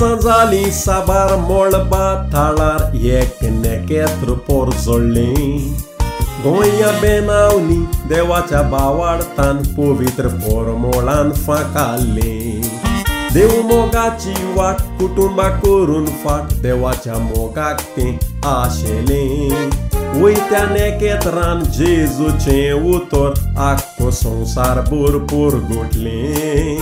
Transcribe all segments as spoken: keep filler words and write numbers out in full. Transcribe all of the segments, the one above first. Sazali sabar molba talar yek neketru por zolin Goia benauni dewacha bawar tan povitr formolan fakale Deu mogachi wat kutumba kurun fat dewacha mogakte ashelin Uita neketran Jesu chen utor akko sonsar bur purgutlin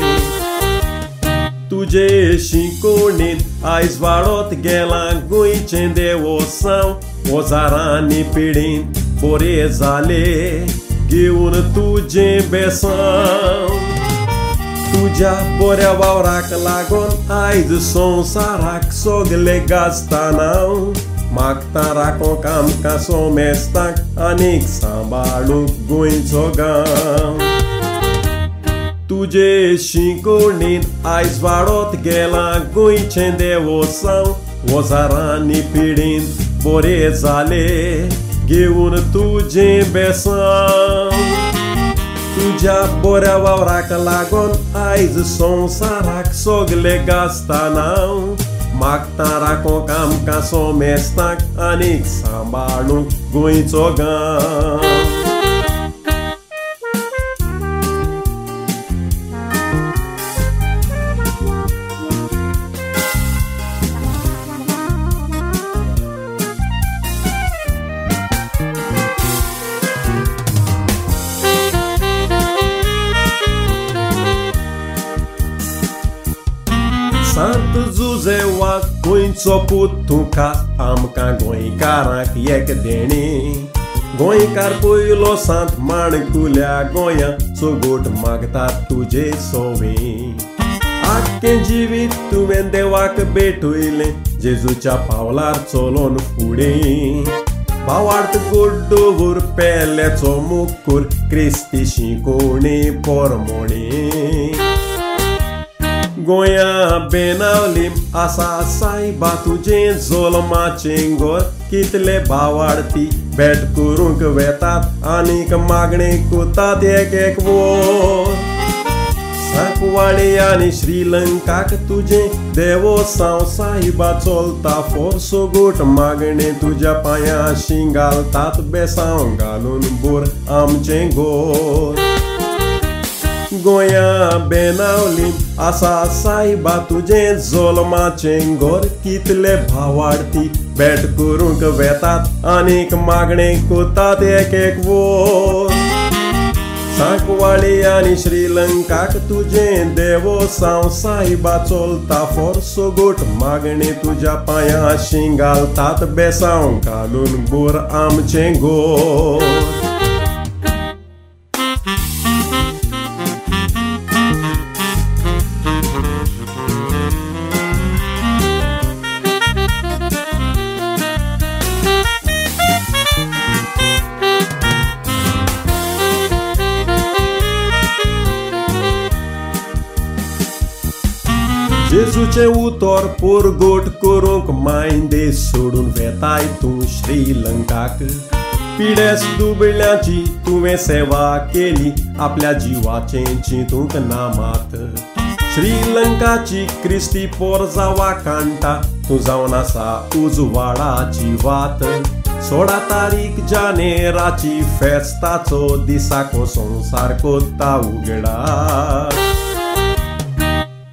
Tuje shinkonin, a esvarot gelangui chendeoção, ozarani pirin, porezale, giun tu Jim Bessan. Tuja poreu aurak lagon, ais son sarak sogle gastanão, maktarakon kamka somestak, anik sambaluk guin sogão. Tuje shinkonin, a esvarot gelangui chendeoção, ozarani pirin, porezale, giun tu Jim Bessan. Tuja boreu aurak lagon, ais son sarak sogle gastanão, maktarakon kamka somestak, anik sambaluk guin sogão. San Juze Vaz goin soputuka amka goin karak yek deni goin karpuilo sant mankulya goya sogot magta tuje sovi Akken jivit tu vendewak betuile Jesucha paular solon fudi Pawart gurduvur pelet somukur Kristi shinkoni pormoni Goia benalim asa saiba tuje zolma chengor kitle bawarti bet kurunk vetat anik magne kutat ek ek vor Sakwale ani Sri Lanka tuje devoção saiba solta forso gut magne tuja paya shingal tat besão galun bur am chengor Goia benauli asa saiba tuje zolma chengor kitle bhavarti bet kurunk vetat anik magne kutat ek ek vor Sakwale ani Sri Lanka tuje devoção saiba solta forso gut magne tuja paya shingal tat besão kalun bur am chengor Jesus che utor por got korok mainde sodun vetai tu Sri Lanka Pides dubelyachi tuve seva keli aplya jivacenchi tu namat Sri Lankachi Kristi porzawa canta tu zauna sa uzwara jivat Soda tarik janerachi festacho disako sonsar kota ugda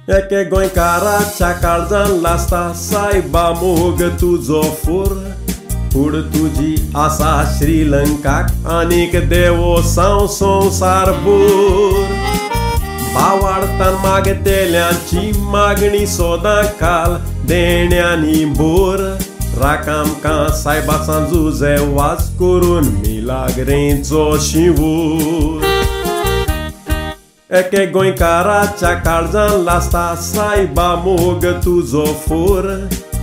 É que goinkara chakarjan lasta saiba mog tujo fur Por tuji asa Sri Lanka anik devoção sonsar bur Bawartan magtelyanchi magni soda kal denyani bur Rakamka saiba San Juze Vaz kurun milagrenzo shivur É que goinkara chakarjan lasta saiba mog tujo fur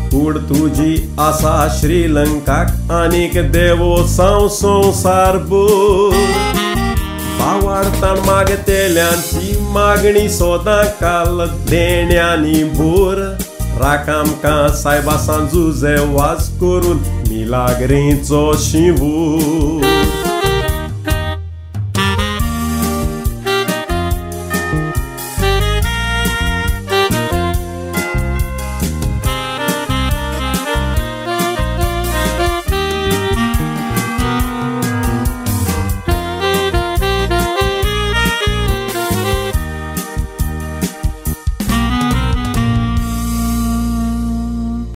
Por tuji asa Sri Lanka anik devoção sonsar bur Bawartan magtelyanchi magni soda kal denyani bur Rakamka saiba San Juze Vaz kurun milagrenzo shivur